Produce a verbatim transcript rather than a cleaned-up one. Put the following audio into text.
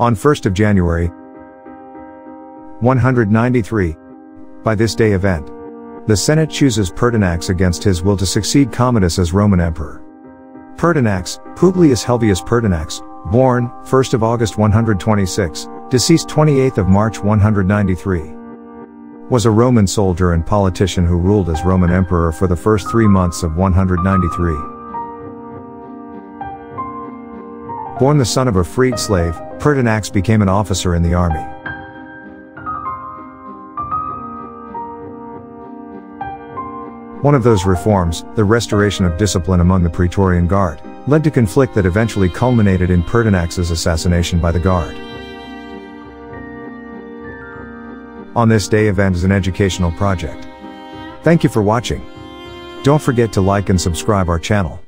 On first of January, one ninety-three, by this day event, the Senate chooses Pertinax against his will to succeed Commodus as Roman emperor. Pertinax, Publius Helvius Pertinax, born first of August one twenty-six, deceased twenty-eighth of March one ninety-three, was a Roman soldier and politician who ruled as Roman emperor for the first three months of one ninety-three. Born the son of a freed slave, Pertinax became an officer in the army. One of those reforms, the restoration of discipline among the Praetorian Guard, led to conflict that eventually culminated in Pertinax's assassination by the Guard. On this day event is an educational project. Thank you for watching. Don't forget to like and subscribe our channel.